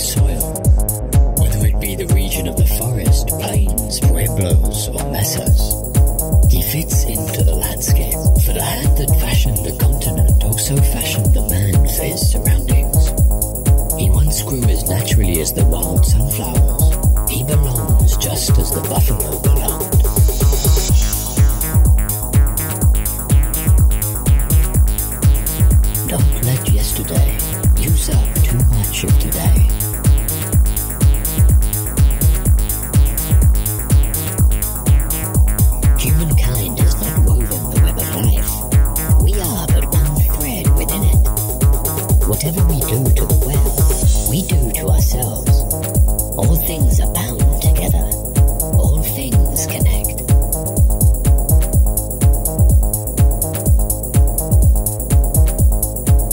soil, whether it be the region of the forest, plains, pueblos, or mesas. He fits into the landscape, for the hand that fashioned the continent also fashioned the man for his surroundings. He once grew as naturally as the wild sunflowers. He belongs just as the buffalo belongs. Don't let yesterday use up too much of today. Humankind has not woven the web of life. We are but one thread within it. Whatever we do to the web, we do to ourselves. All things are bound together. All things connect.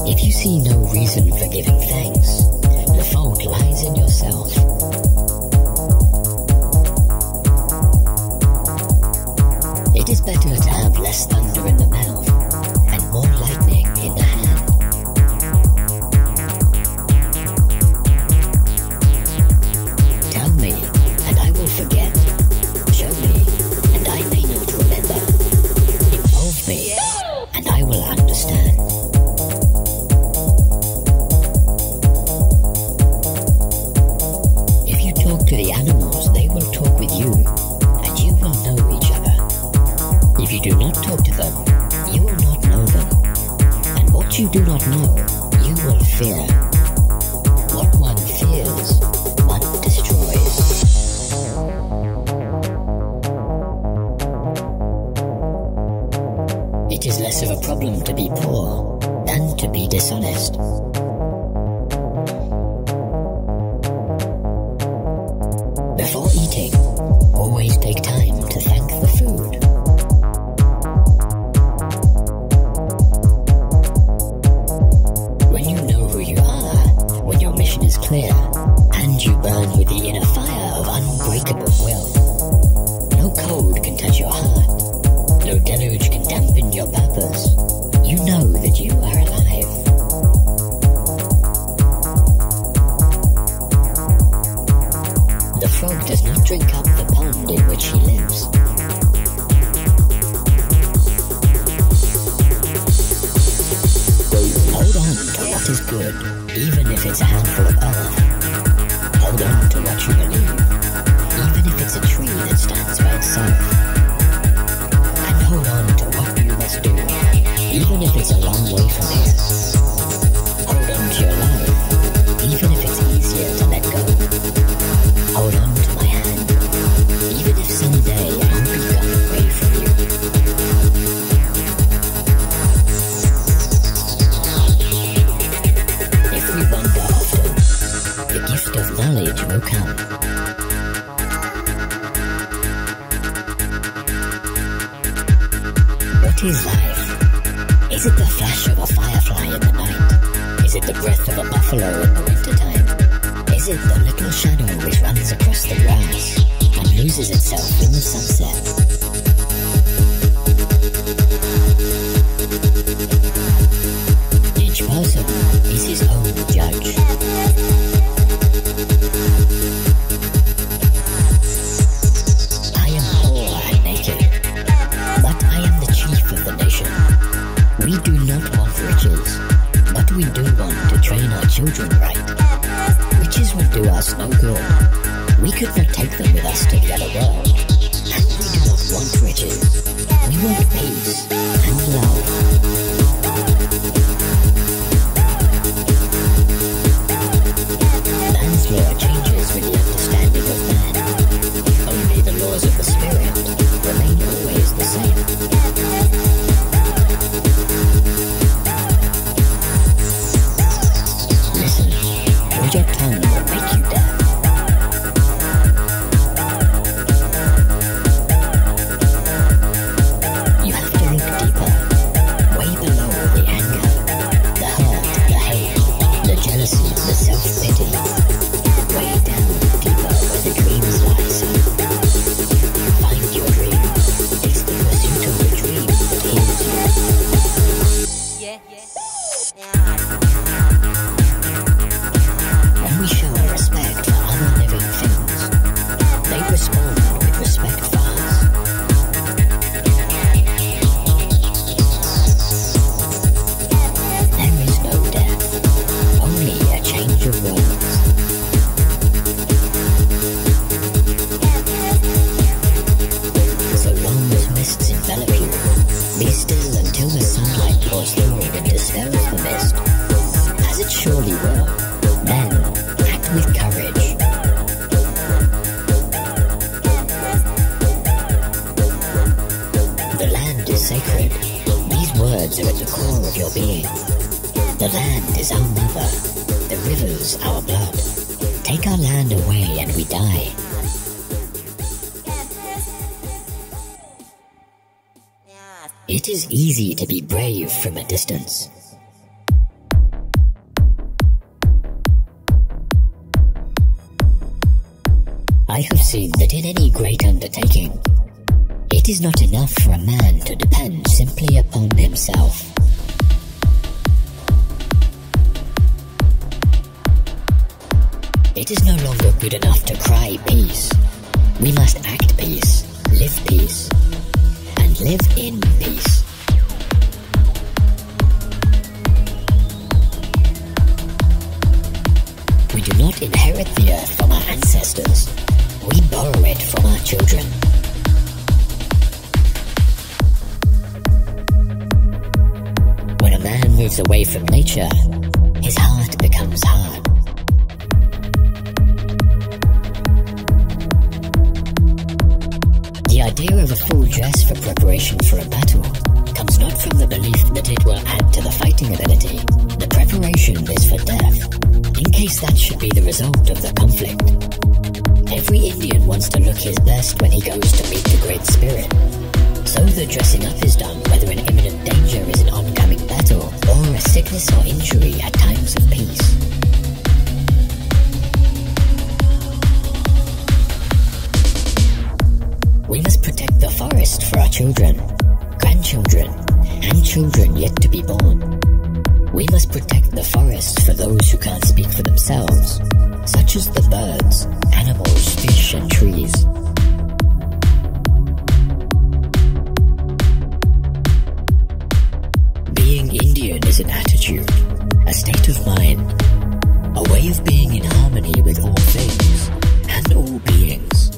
If you see no reason for giving thanks, the fault lies in yourself. It is better to have less thunder in the mouth and more lightning in the hand. Tell me, and I will forget. Show me, and I may not remember. Involve me, and I will understand. To the animals, they will talk with you, and you will know each other. If you do not talk to them, you will not know them, and what you do not know, you will fear. What one fears, one destroys. It is less of a problem to be poor than to be dishonest. Before eating, always take time to thank the food. When you know who you are, when your mission is clear, and you burn with the inner fire of unbreakable will, no cold can touch your heart, no deluge can dampen your purpose. You know that you are alive. The frog does not drink up the pond in which he lives. Hold on to what is good, even if it's a handful of earth. Hold on to what you believe, even if it's a tree that stands by itself. And hold on to what you must do, even if it's a long way from here. Hold on to your life, even if it's easier to let go. Hold on to my hand, even if someday I'll be gone away from you. If we wander often, the gift of knowledge will come. What is life? Is it the flash of a firefly in the night? Is it the breath of a buffalo in the wintertime? Is it the little shadow which runs across the grass and loses itself in the sunset? Each person is his own judge. I am poor and naked, but I am the chief of the nation. We do not want riches, but we do want to train our children right. Riches would do us no good. We could not take them with us to the other world. And we do not want riches. We want peace and love. Man's law changes with the understanding of man. Only the laws of the spirit remain always the same. Your tongue will make you deaf. You have to look deeper, way below the anger, the hurt, the hate, the jealousy, the self-pity. Way down deeper where the dreams lie so. Find your dream. It's the pursuit of the dream that heals you. Yes. Show surely will. Then, act with courage. The land is sacred. These words are at the core of your being. The land is our mother. The rivers our blood. Take our land away and we die. It is easy to be brave from a distance. I have seen that in any great undertaking, it is not enough for a man to depend simply upon himself. It is no longer good enough to cry peace. We must act peace, live peace, and live in peace. We do not inherit the earth from our ancestors. We borrow it from our children. When a man moves away from nature, his heart becomes hard. The idea of a full dress for preparation for a battle comes not from the belief that it will add to the fighting ability. The preparation is for death, in case that should be the result of the conflict. Every Indian wants to look his best when he goes to meet the Great Spirit. So the dressing up is done whether an imminent danger is an oncoming battle or a sickness or injury at times of peace. We must protect the forest for our children, grandchildren, and children yet to be born. We must protect the forest for those who can't speak for themselves, such as the birds, animals, fish, and trees. Being Indian is an attitude, a state of mind, a way of being in harmony with all things and all beings.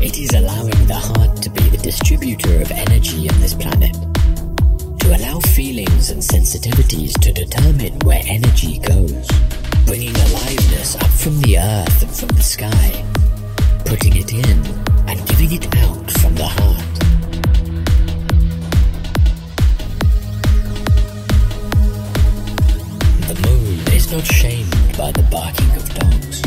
It is allowing the heart to be the distributor of energy on this planet. To allow feelings and sensitivities to determine where energy goes, bringing aliveness up from the earth and from the sky, putting it in and giving it out from the heart. The moon is not shamed by the barking of dogs.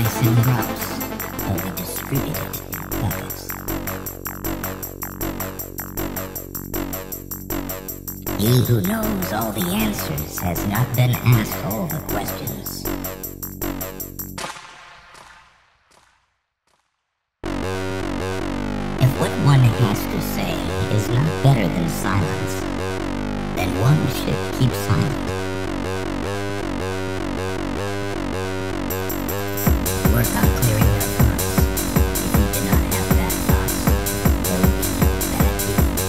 nice and gross, only distributed buckets. He who knows all the answers has not been asked all the questions. If what one has to say is not better than silence, then one should keep silent. Work on clearing your thoughts. If you do not have bad thoughts, there will be no bad deeds.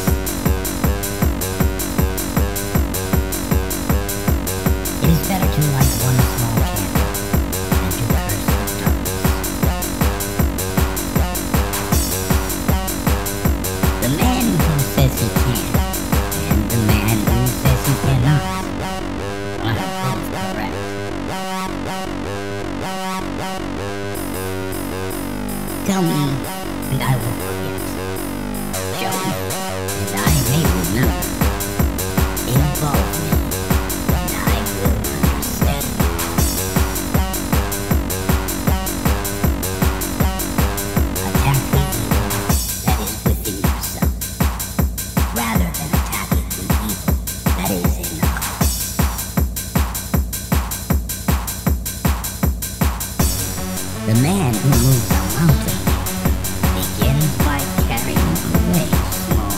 It is better to light one small candle than to rehearse the darkness. The man who says he can and the man who says he cannot are both correct. Tell me, and I will forget. Show me, and I may remember. Involve me, and I will understand. Attack the evil that is within yourself, rather than attacking the evil that is in others. The man who moves a mountain begins by carrying away small The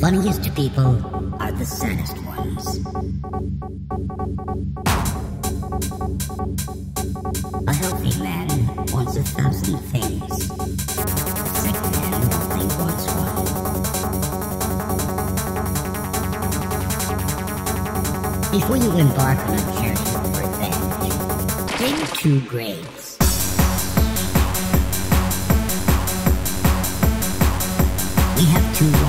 funniest people are the saddest ones. A healthy man wants 1,000 things. A sick man only wants one. Before you embark on a journey of revenge, take 2 grades. We have 2 lives.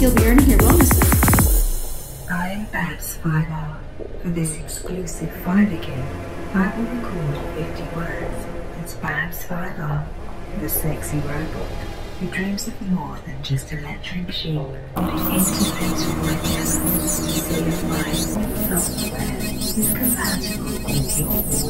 you'll be earning your bonuses. I am Babs 5R. For this exclusive fighter game, I will record 50 words. It's Babs 5R, the sexy robot who dreams of more than just electric sheep. Is compatible with your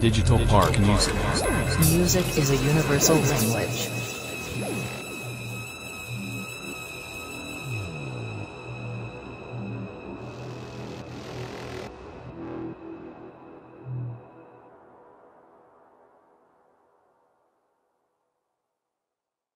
Digital Park Music. Music is a universal language.